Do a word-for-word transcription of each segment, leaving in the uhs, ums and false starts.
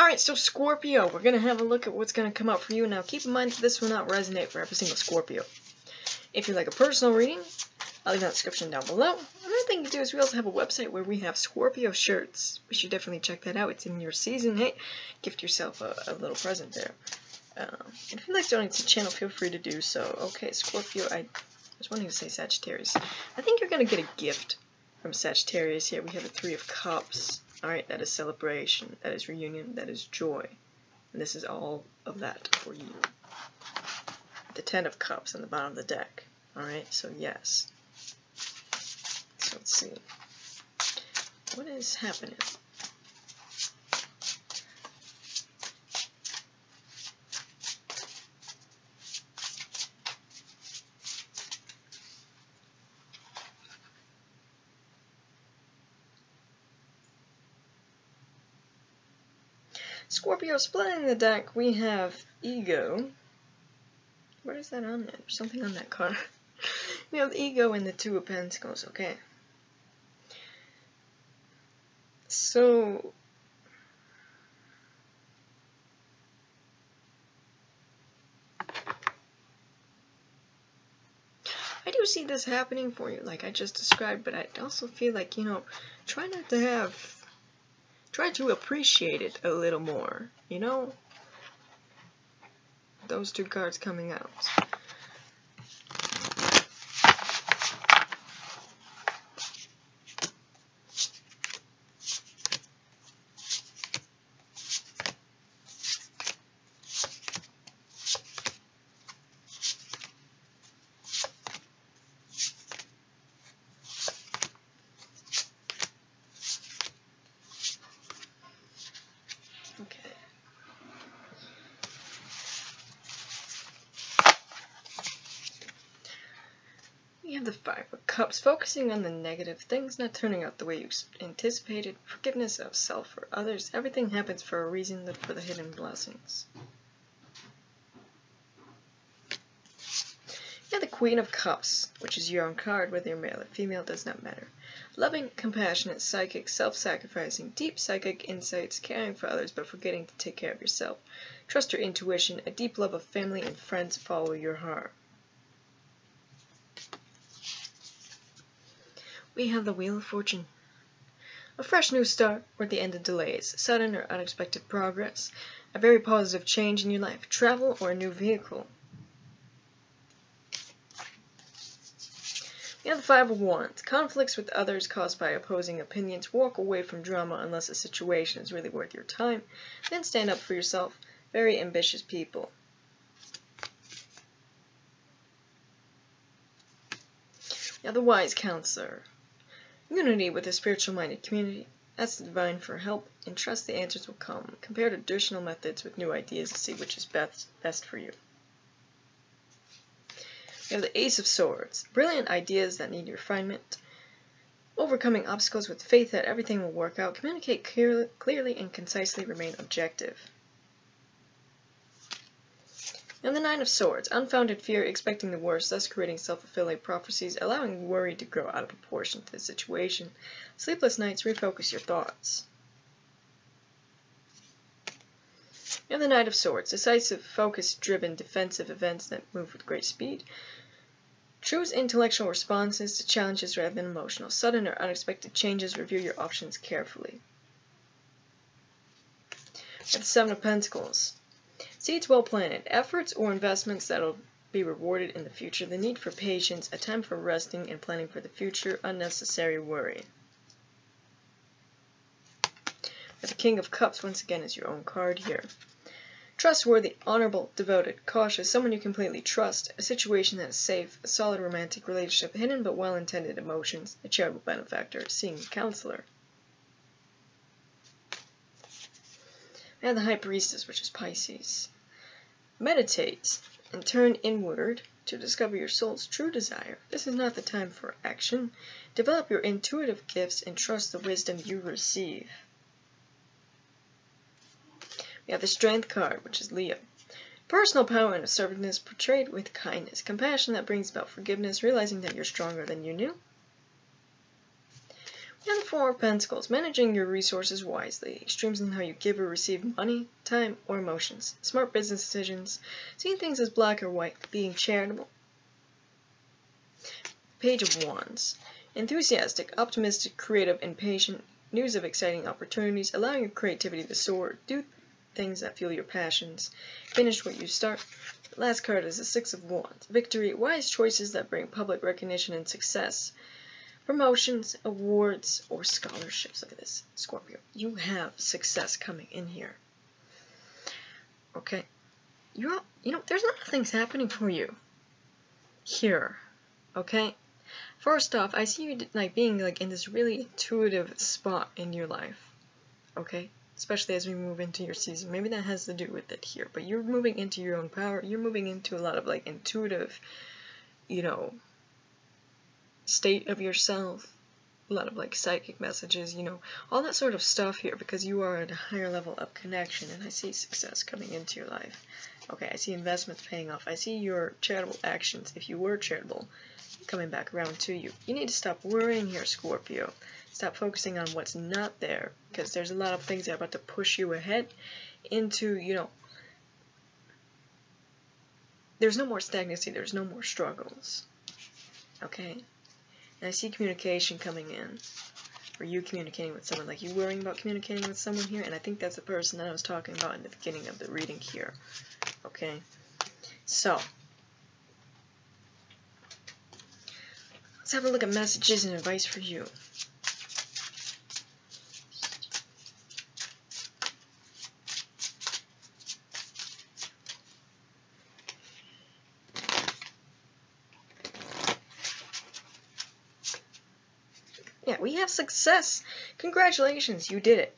Alright, so Scorpio, we're going to have a look at what's going to come up for you. Now, keep in mind that this will not resonate for every single Scorpio. If you'd like a personal reading, I'll leave that description down below. Another thing to do is we also have a website where we have Scorpio shirts. You should definitely check that out. It's in your season. Hey, gift yourself a, a little present there. Um, and if you'd like to donate to the channel, feel free to do so. Okay, Scorpio, I was wanting to say Sagittarius. I think you're going to get a gift from Sagittarius here. We have a Three of Cups. Alright, that is celebration, that is reunion, that is joy. And this is all of that for you. The Ten of Cups on the bottom of the deck. Alright, so yes. So let's see. What is happening? Scorpio, splitting the deck, we have ego. What is that on there? There's something on that card. We have ego and the Two of Pentacles, okay. So, I do see this happening for you, like I just described, but I also feel like, you know, try not to have... Try to appreciate it a little more, you know? Those two cards coming out. The Five of Cups, focusing on the negative, things not turning out the way you anticipated, forgiveness of self or others, everything happens for a reason, look for the hidden blessings. Yeah, the Queen of Cups, which is your own card, whether you're male or female, does not matter. Loving, compassionate, psychic, self-sacrificing, deep psychic insights, caring for others but forgetting to take care of yourself. Trust your intuition, a deep love of family and friends, follow your heart. We have the Wheel of Fortune. A fresh new start, or the end of delays, sudden or unexpected progress, a very positive change in your life, travel or a new vehicle. We have the Five of Wands. Conflicts with others caused by opposing opinions. Walk away from drama unless a situation is really worth your time. Then stand up for yourself. Very ambitious people. Now the Wise Counselor. Unity with a spiritual-minded community, ask the divine for help, and trust the answers will come. Compare traditional methods with new ideas to see which is best, best for you. You have the Ace of Swords, brilliant ideas that need refinement, overcoming obstacles with faith that everything will work out, communicate clear, clearly and concisely, remain objective. And the Nine of Swords, unfounded fear, expecting the worst, thus creating self-fulfilling prophecies, allowing worry to grow out of proportion to the situation. Sleepless nights, refocus your thoughts. And the Knight of Swords, decisive, focus-driven, defensive events that move with great speed. Choose intellectual responses to challenges rather than emotional. Sudden or unexpected changes, review your options carefully. And the Seven of Pentacles. Seeds well planted, efforts or investments that'll be rewarded in the future, the need for patience, a time for resting and planning for the future, unnecessary worry. But the King of Cups, once again, is your own card here. Trustworthy, honorable, devoted, cautious, someone you completely trust, a situation that is safe, a solid romantic relationship, hidden but well-intended emotions, a charitable benefactor, seeing a counselor. And the High Priestess, which is Pisces. Meditate and turn inward to discover your soul's true desire. This is not the time for action. Develop your intuitive gifts and trust the wisdom you receive. We have the Strength card, which is Leo. Personal power and assertiveness portrayed with kindness. Compassion that brings about forgiveness, realizing that you're stronger than you knew. And Four of Pentacles, managing your resources wisely. Extremes in how you give or receive money, time, or emotions. Smart business decisions. Seeing things as black or white. Being charitable. Page of Wands. Enthusiastic, optimistic, creative, and patient. News of exciting opportunities. Allowing your creativity to soar. Do things that fuel your passions. Finish what you start. The last card is the Six of Wands. Victory. Wise choices that bring public recognition and success. Promotions, awards, or scholarships. Look at this, Scorpio. You have success coming in here. Okay. You're, you know, there's a lot of things happening for you here. Okay. First off, I see you like being like in this really intuitive spot in your life. Okay. Especially as we move into your season. Maybe that has to do with it here. But you're moving into your own power. You're moving into a lot of like intuitive, you know, state of yourself, a lot of like psychic messages, you know, all that sort of stuff here, because you are at a higher level of connection. And I see success coming into your life. Okay, I see investments paying off. I see your charitable actions, if you were charitable, coming back around to you. You need to stop worrying here, Scorpio. Stop focusing on what's not there, because there's a lot of things that are about to push you ahead into, you know, there's no more stagnancy, there's no more struggles. Okay. And I see communication coming in, or you communicating with someone, like you worrying about communicating with someone here, and I think that's the person that I was talking about in the beginning of the reading here, okay? So, let's have a look at messages and advice for you. We have success. Congratulations, you did it.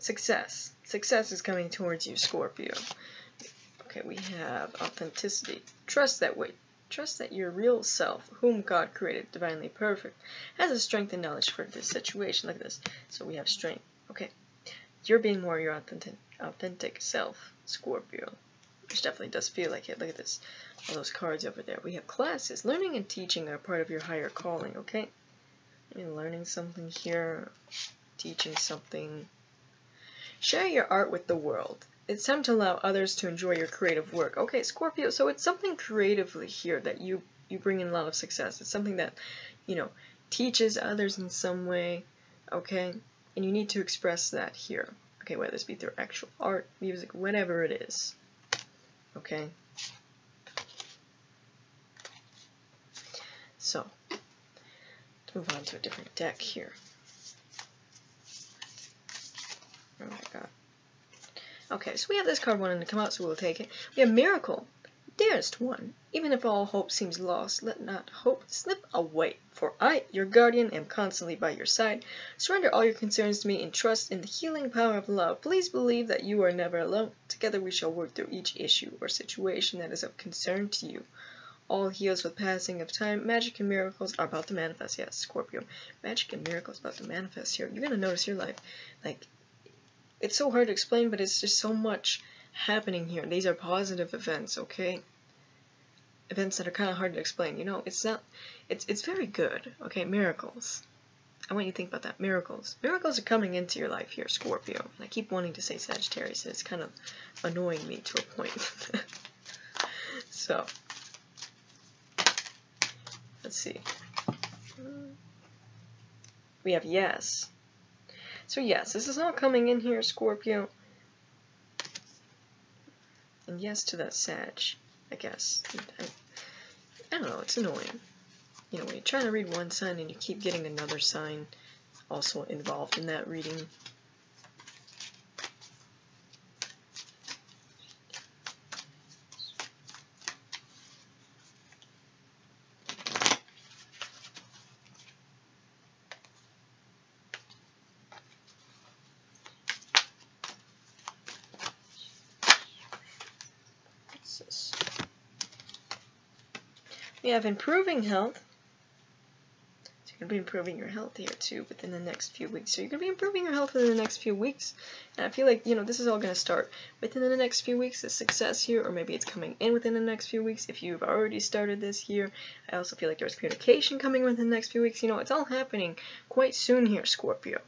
Success. Success is coming towards you, Scorpio. Okay, we have authenticity. Trust that way. Trust that your real self, whom God created, divinely perfect, has a strength and knowledge for this situation. Look at this. So we have strength. Okay. You're being more your authentic, authentic self, Scorpio. Which definitely does feel like it. Look at this. All those cards over there. We have classes. Learning and teaching are part of your higher calling, okay? You're learning something here, teaching something. Share your art with the world. It's time to allow others to enjoy your creative work. Okay, Scorpio, so it's something creatively here that you, you bring in a lot of success. It's something that, you know, teaches others in some way, okay? And you need to express that here. Okay, whether this be through actual art, music, whatever it is, okay? So, move on to a different deck here. Oh my god. Okay, so we have this card wanting to come out, so we'll take it. We have Miracle. Dearest one, even if all hope seems lost, let not hope slip away. For I, your guardian, am constantly by your side. Surrender all your concerns to me and trust in the healing power of love. Please believe that you are never alone. Together we shall work through each issue or situation that is of concern to you. All heals with passing of time. Magic and miracles are about to manifest. Yes, Scorpio. Magic and miracles about to manifest here. You're going to notice your life. Like, it's so hard to explain, but it's just so much happening here. These are positive events, okay? Events that are kind of hard to explain. You know, it's not, it's, it's very good, okay? Miracles. I want you to think about that. Miracles. Miracles are coming into your life here, Scorpio. And I keep wanting to say Sagittarius, and it's kind of annoying me to a point. So. Let's see. We have yes. So yes, this is all coming in here, Scorpio. And yes to that Sag, I guess. I, I don't know, it's annoying. You know, when you're trying to read one sign and you keep getting another sign also involved in that reading. We have improving health. So you're going to be improving your health here too within the next few weeks. So you're going to be improving your health within the next few weeks. And I feel like, you know, this is all going to start within the next few weeks, the success here, or maybe it's coming in within the next few weeks if you've already started this year. I also feel like there's communication coming within the next few weeks. You know, it's all happening quite soon here, Scorpio.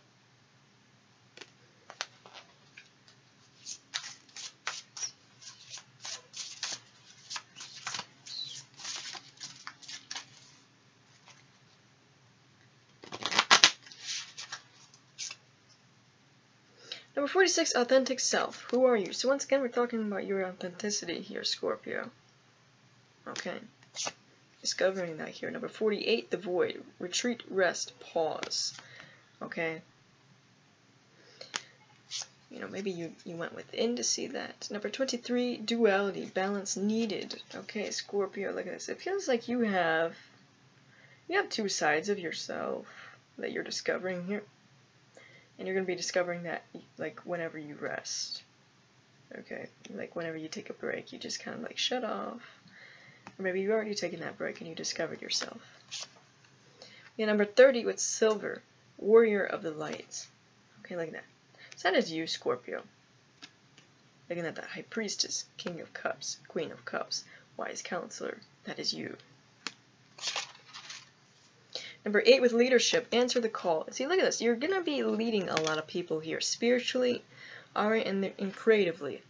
Number forty-six, authentic self. Who are you? So once again, we're talking about your authenticity here, Scorpio. Okay. Discovering that here. Number forty-eight, the void. Retreat, rest, pause. Okay. You know, maybe you, you went within to see that. Number twenty-three, duality. Balance needed. Okay, Scorpio, look at this. It feels like you have, you have two sides of yourself that you're discovering here. And you're going to be discovering that, like, whenever you rest, okay? Like, whenever you take a break, you just kind of, like, shut off. Or maybe you've already taken that break and you discovered yourself. Yeah, number thirty with silver, warrior of the light. Okay, look at that. So that is you, Scorpio. Looking at that, high priestess, king of cups, queen of cups, wise counselor. That is you. Number eight with leadership, answer the call. See, look at this. You're going to be leading a lot of people here, spiritually, all right, and, and creatively,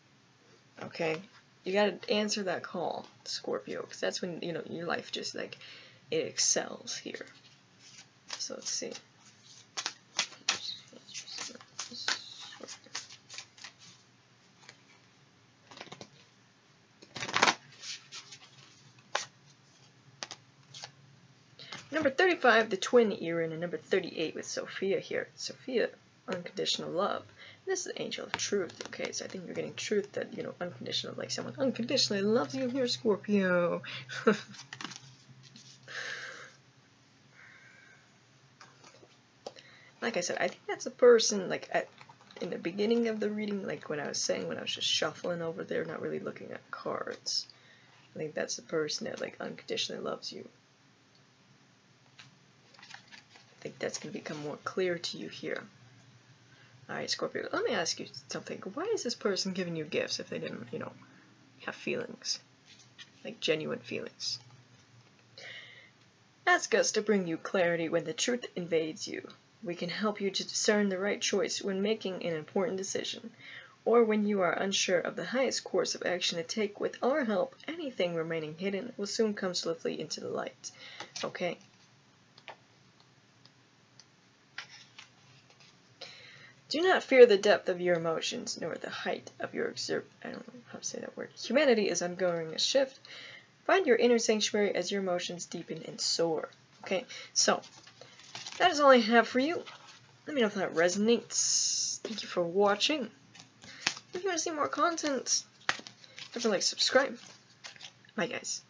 okay? You got to answer that call, Scorpio, because that's when, you know, your life just, like, it excels here. So let's see. Number thirty-five, the twin Erin, and number thirty-eight with Sophia here. Sophia, unconditional love. And this is the angel of truth, okay? So I think you're getting truth that, you know, unconditional, like someone unconditionally loves you here, Scorpio. Like I said, I think that's a person, like, at, in the beginning of the reading, like when I was saying, when I was just shuffling over there, not really looking at cards. I think that's the person that, like, unconditionally loves you. I think that's going to become more clear to you here. Alright, Scorpio, let me ask you something. Why is this person giving you gifts if they didn't, you know, have feelings? Like genuine feelings. Ask us to bring you clarity when the truth invades you. We can help you to discern the right choice when making an important decision, or when you are unsure of the highest course of action to take. With our help, anything remaining hidden will soon come swiftly into the light. Okay. Do not fear the depth of your emotions, nor the height of your exert. I don't know how to say that word. Humanity is undergoing a shift. Find your inner sanctuary as your emotions deepen and soar. Okay, so that is all I have for you. Let me know if that resonates. Thank you for watching. If you want to see more content, definitely like, subscribe. Bye, guys.